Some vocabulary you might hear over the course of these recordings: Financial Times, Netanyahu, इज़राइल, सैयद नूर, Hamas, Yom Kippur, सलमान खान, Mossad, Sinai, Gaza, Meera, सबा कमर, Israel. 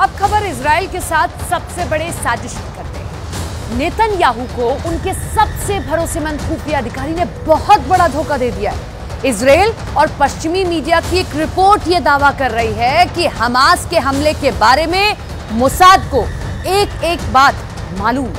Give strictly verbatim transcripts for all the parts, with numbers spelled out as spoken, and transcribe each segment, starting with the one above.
अब खबर इजराइल के साथ सबसे बड़े साजिश करते हैं। नेतन्याहू को उनके सबसे भरोसेमंद खुफिया अधिकारी ने बहुत बड़ा धोखा दे दिया है। इजराइल और पश्चिमी मीडिया की एक रिपोर्ट ये दावा कर रही है कि हमास के हमले के बारे में मोसाद को एक एक बात मालूम।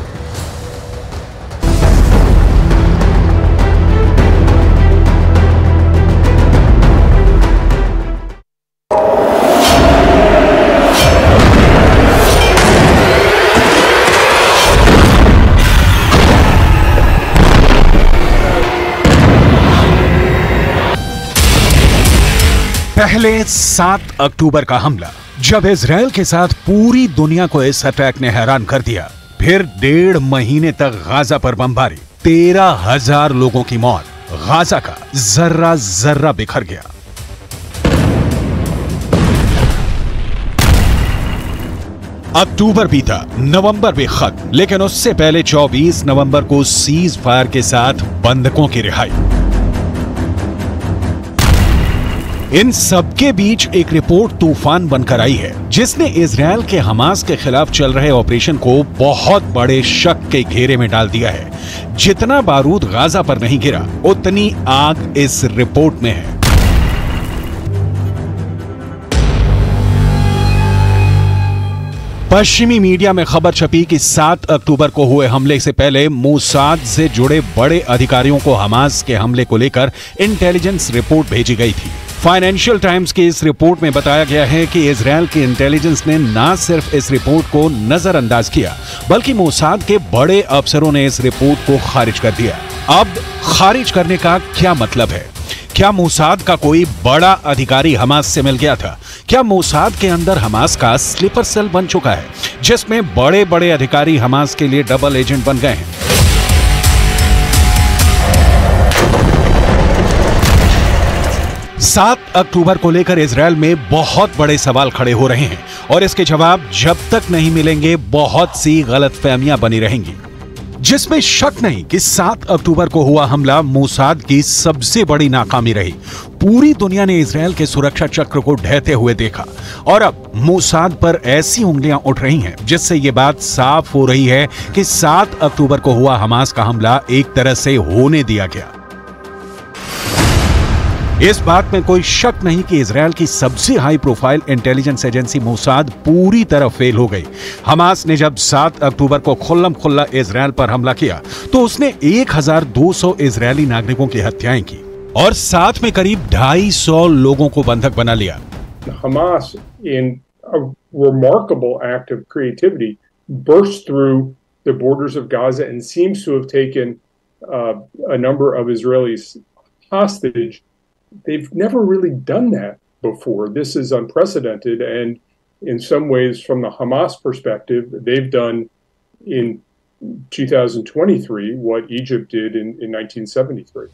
पहले सात अक्टूबर का हमला, जब इजराइल के साथ पूरी दुनिया को इस अटैक ने हैरान कर दिया। फिर डेढ़ महीने तक गाजा पर बमबारी, तेरह हजार लोगों की मौत, गाजा का जर्रा जर्रा बिखर गया। अक्टूबर बीता, नवंबर भी खत्म, लेकिन उससे पहले चौबीस नवंबर को सीज फायर के साथ बंधकों की रिहाई। इन सबके बीच एक रिपोर्ट तूफान बनकर आई है, जिसने इजराइल के हमास के खिलाफ चल रहे ऑपरेशन को बहुत बड़े शक के घेरे में डाल दिया है। जितना बारूद गाजा पर नहीं गिरा, उतनी आग इस रिपोर्ट में है। पश्चिमी मीडिया में खबर छपी कि सात अक्टूबर को हुए हमले से पहले मोसाद से जुड़े बड़े अधिकारियों को हमास के हमले को लेकर इंटेलिजेंस रिपोर्ट भेजी गई थी। फाइनेंशियल टाइम्स की इस रिपोर्ट में बताया गया है कि इजराइल की इंटेलिजेंस ने न सिर्फ इस रिपोर्ट को नजरअंदाज किया, बल्कि मोसाद के बड़े अफसरों ने इस रिपोर्ट को खारिज कर दिया। अब खारिज करने का क्या मतलब है? क्या मोसाद का कोई बड़ा अधिकारी हमास से मिल गया था? क्या मोसाद के अंदर हमास का स्लीपर सेल बन चुका है, जिसमें बड़े बड़े अधिकारी हमास के लिए डबल एजेंट बन गए हैं? सात अक्टूबर को लेकर इजराइल में बहुत बड़े सवाल खड़े हो रहे हैं, और इसके जवाब जब तक नहीं मिलेंगे बहुत सी गलतफहमियां बनी रहेंगी, जिसमें शक नहीं कि सात अक्टूबर को हुआ हमला मोसाद की सबसे बड़ी नाकामी रही। पूरी दुनिया ने इजराइल के सुरक्षा चक्र को ढहते हुए देखा, और अब मोसाद पर ऐसी उंगलियां उठ रही हैं जिससे ये बात साफ हो रही है कि सात अक्टूबर को हुआ हमास का हमला एक तरह से होने दिया गया। इस बात में कोई शक नहीं कि इजराइल की सबसे high profile intelligence agency Mossad पूरी तरह फेल हो गई। हमास ने जब सात अक्टूबर को खुल्लम खुल्ला इजराइल पर हमला किया, तो उसने एक हजार दो सौ इजरायली नागरिकों की हत्याएं की और साथ में करीब दो सौ पचास लोगों को बंधक बना लिया। Hamas in a remarkable act of creativity burst through the borders of Gaza and seems to have taken a number of Israelis hostage. They've never really done that before. This is unprecedented, and in some ways, from the Hamas perspective, they've done in twenty twenty-three what Egypt did in, in nineteen seventy-three.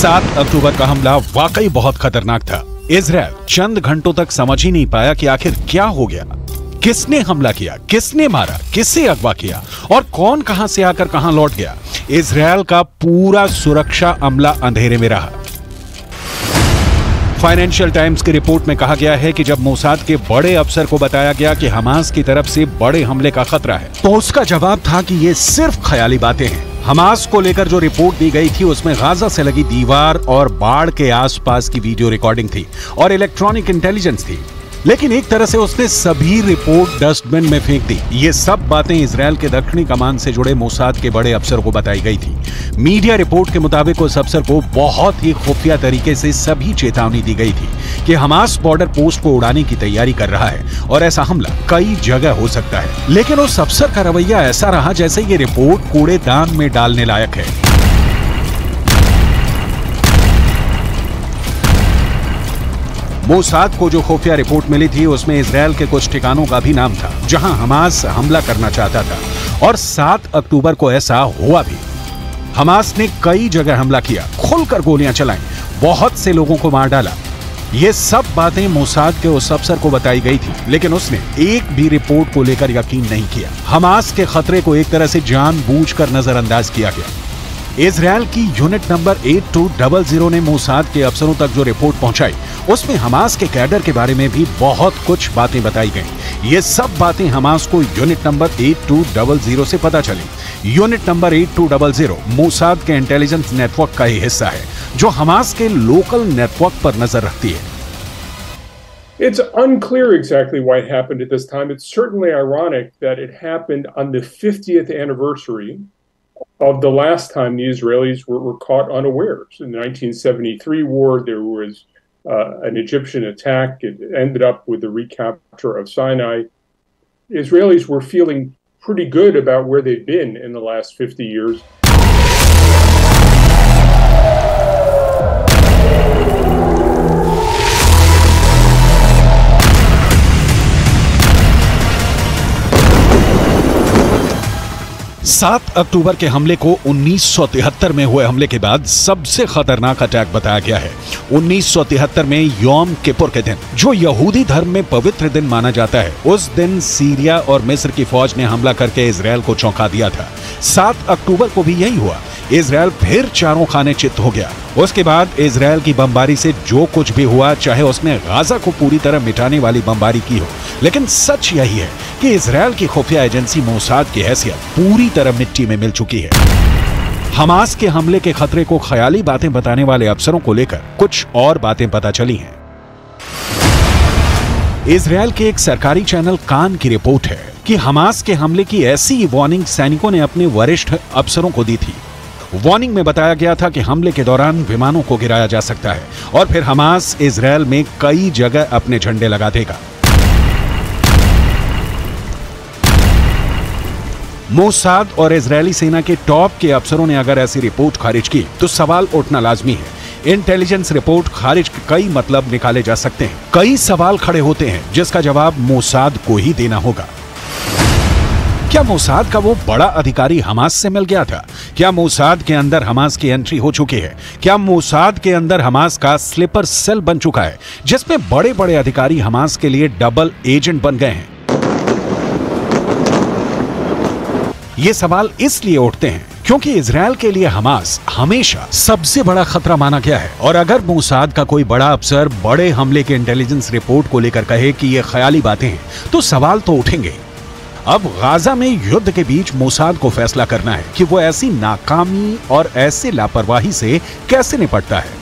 सात अक्टूबर का हमला वाकई बहुत खतरनाक था। Israel चंद घंटों तक समझ ही नहीं पाया कि आखिर क्या हो गया, किसने हमला किया, किसने मारा, किसे अगवा किया और कौन कहां से आकर कहां लौट गया। इजरायल का पूरा सुरक्षा अमला अंधेरे में रहा। फाइनेंशियल टाइम्स की रिपोर्ट में कहा गया है कि जब मोसाद के बड़े अफसर को बताया गया कि हमास की तरफ से बड़े हमले का खतरा है, तो उसका जवाब था कि ये सिर्फ ख्याली बातें हैं। हमास को लेकर जो रिपोर्ट दी गई थी, उसमें गाजा से लगी दीवार और बाढ़ के आसपास की वीडियो रिकॉर्डिंग थी और इलेक्ट्रॉनिक इंटेलिजेंस थी, लेकिन एक तरह से उसने सभी रिपोर्ट डस्टबिन में फेंक दी। ये सब बातें इजरायल के दक्षिणी कमान से जुड़े मोसाद के बड़े अफसर को बताई गई थी। मीडिया रिपोर्ट के मुताबिक उस अफसर को बहुत ही खुफिया तरीके से सभी चेतावनी दी गई थी कि हमास बॉर्डर पोस्ट को उड़ाने की तैयारी कर रहा है और ऐसा हमला कई जगह हो सकता है, लेकिन उस अफसर का रवैया ऐसा रहा जैसे ये रिपोर्ट कूड़ेदान में डालने लायक है। मोसाद को जो खुफिया रिपोर्ट मिली थी, उसमें इजरायल के कुछ ठिकानों का भी नाम था जहां हमास हमला करना चाहता था, और सात अक्टूबर को ऐसा हुआ भी। हमास ने कई जगह हमला किया, खुलकर गोलियां चलाईं, बहुत से लोगों को मार डाला। ये सब बातें मोसाद के उस अफसर को बताई गई थी, लेकिन उसने एक भी रिपोर्ट को लेकर यकीन नहीं किया। हमास के खतरे को एक तरह से जानबूझकर नजरअंदाज किया गया। इसराइल की unit number eight two double zero ने मोसाद के अफसरों तक जो रिपोर्ट पहुंचाई उसमें हमास के कैडर के बारे में भी बहुत कुछ बातें बताई गई। ये सब बातें हमास को unit number eight two double zero से पता चली। Unit number eight two double zero Mossad के इंटेलिजेंस नेटवर्क का ही हिस्सा है जो हमास के लोकल नेटवर्क पर नजर रखती है। It's unclear exactly why it happened at this time. It's certainly ironic that it happened on the fiftieth anniversary of the last time the Israelis were, were caught unawares. In the nineteen seventy-three war, there was uh, an Egyptian attack. It ended up with the recapture of Sinai. Israelis were feeling pretty good about where they've been in the last fifty years. सात अक्टूबर के हमले को उन्नीस सौ तिहत्तर में हुए हमले के बाद सबसे खतरनाक अटैक बताया गया है। उन्नीस सौ तिहत्तर में योम किपुर के दिन, जो यहूदी धर्म में पवित्र दिन माना जाता है, उस दिन सीरिया और मिस्र की फौज ने हमला करके इजरायल को चौंका दिया था। सात अक्टूबर को भी यही हुआ। इजरायल फिर चारों खाने चित हो गया। उसके बाद इजरायल की बमबारी से जो कुछ भी हुआ, चाहे उसने गाजा को पूरी तरह मिटाने वाली बमबारी की हो, लेकिन सच यही है कि इजरायल की खुफिया एजेंसी मोसाद की हैसियत पूरी तरह मिट्टी में मिल चुकी है। हमास के हमले के खतरे को ख्याली बातें बताने वाले अफसरों को लेकर कुछ और बातें पता चली हैं। इजरायल के एक सरकारी चैनल कान की रिपोर्ट है कि हमास के हमले की ऐसी वार्निंग सैनिकों ने अपने वरिष्ठ अफसरों को दी थी। वार्निंग में बताया गया था कि हमले के दौरान विमानों को गिराया जा सकता है और फिर हमास इजरायल में कई जगह अपने झंडे लगा देगा। मोसाद और इजरायली सेना के टॉप के अफसरों ने अगर ऐसी रिपोर्ट खारिज की तो सवाल उठना लाजमी है। इंटेलिजेंस रिपोर्ट खारिज के कई मतलब निकाले जा सकते हैं, कई सवाल खड़े होते हैं जिसका जवाब मोसाद को ही देना होगा। क्या मोसाद का वो बड़ा अधिकारी हमास से मिल गया था? क्या मोसाद के अंदर हमास की एंट्री हो चुकी है? क्या मोसाद के अंदर हमास का स्लीपर सेल बन चुका है जिसमें बड़े बड़े अधिकारी हमास के लिए डबल एजेंट बन गए हैं? ये सवाल इसलिए उठते हैं क्योंकि इजरायल के लिए हमास हमेशा सबसे बड़ा खतरा माना गया है और अगर मोसाद का कोई बड़ा अफसर बड़े हमले के इंटेलिजेंस रिपोर्ट को लेकर कहे कि ये ख्याली बातें हैं तो सवाल तो उठेंगे। अब गाजा में युद्ध के बीच मोसाद को फैसला करना है कि वो ऐसी नाकामी और ऐसे लापरवाही से कैसे निपटता है।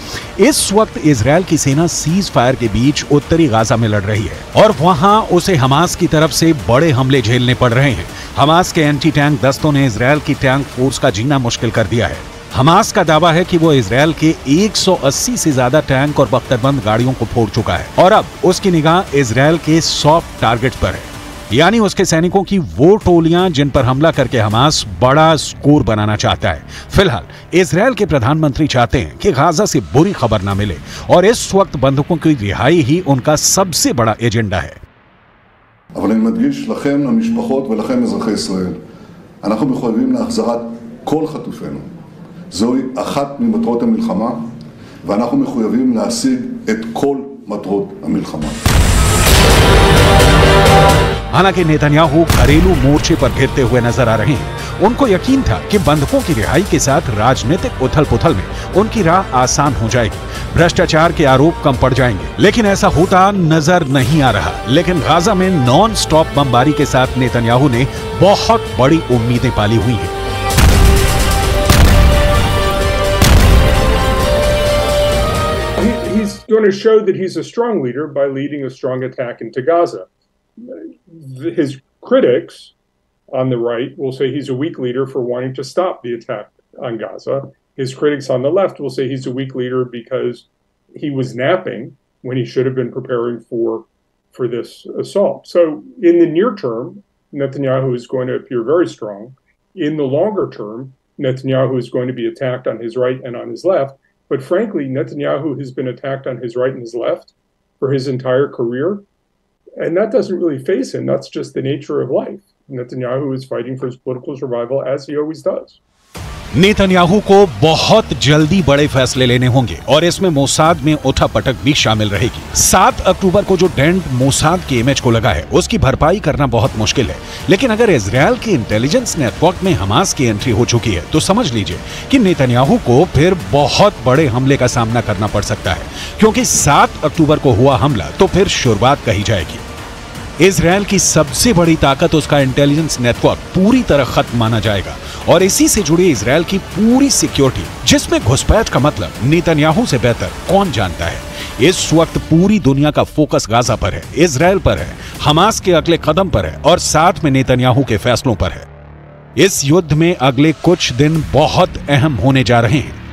इस वक्त इजरायल की सेना सीज फायर के बीच उत्तरी गाजा में लड़ रही है और वहां उसे हमास की तरफ से बड़े हमले झेलने पड़ रहे हैं। हमास के एंटी टैंक दस्तों ने इजरायल की टैंक फोर्स का जीना मुश्किल कर दिया है। हमास का दावा है कि वो इजरायल के एक सौ अस्सी से ज्यादा टैंक और बख्तरबंद गाड़ियों को फोड़ चुका है और अब उसकी निगाह इजरायल के सॉफ्ट टारगेट पर है, यानी उसके सैनिकों की वो टोलियां जिन पर हमला करके हमास बड़ा स्कोर बनाना चाहता है। फिलहाल इजरायल के प्रधानमंत्री चाहते हैं कि गाजा से बुरी खबर ना मिले और इस वक्त बंधकों की रिहाई ही उनका सबसे बड़ा एजेंडा है। אבל אני מדגיש לכם, למשפחות ולכם אזרחי ישראל, אנחנו מחויבים להחזרת כל חטופינו. זוהי אחת ממטרות המלחמה ואנחנו מחויבים להשיג את כל מטרות המלחמה. हालांकि नेतन्याहू घरेलू मोर्चे पर घिरते हुए नजर आ रहे हैं। उनको यकीन था कि बंधकों की रिहाई के साथ राजनीतिक उथल-पुथल में उनकी राह आसान हो जाएगी, भ्रष्टाचार के आरोप कम पड़ जाएंगे, लेकिन ऐसा होता नजर नहीं आ रहा। लेकिन गाजा में नॉन स्टॉप बमबारी के साथ नेतन्याहू ने बहुत बड़ी उम्मीदें पाली हुई हैं। He's going to show that he's a strong leader by leading a strong attack into Gaza. His critics on the right will say he's a weak leader for wanting to stop the attack on Gaza. His critics on the left will say he's a weak leader because he was napping when he should have been preparing for for this assault. So in the near term, Netanyahu is going to appear very strong. In the longer term, Netanyahu is going to be attacked on his right and on his left. But frankly, Netanyahu has been attacked on his right and his left for his entire career. And that doesn't really face him. That's just the nature of life. Netanyahu is fighting for his political survival as he always does. Netanyahu को बहुत जल्दी बड़े फैसले लेने होंगे और इसमें Mossad में उठापटक भी शामिल रहेगी। सात अक्टूबर को जो डेंट मोसाद के इमेज को लगा है उसकी भरपाई करना बहुत मुश्किल है, लेकिन अगर इजरायल के इंटेलिजेंस नेटवर्क में हमास की एंट्री हो चुकी है तो समझ लीजिए कि नेतन्याहू को फिर बहुत बड़े हमले का सामना करना पड़ सकता है, क्योंकि सात अक्टूबर को हुआ हमला तो फिर शुरुआत कही जाएगी। इजरायल की सबसे बड़ी ताकत उसका इंटेलिजेंस नेटवर्क पूरी तरह खत्म माना जाएगा और इसी से जुड़ी इजरायल की पूरी सिक्योरिटी, जिसमें घुसपैठ का मतलब नेतन्याहू से बेहतर कौन जानता है। इस वक्त पूरी दुनिया का फोकस गाजा पर है, इजरायल पर है, हमास के अगले कदम पर है और साथ में नेतन्याहू के फैसलों पर है। इस युद्ध में अगले कुछ दिन बहुत अहम होने जा रहे हैं।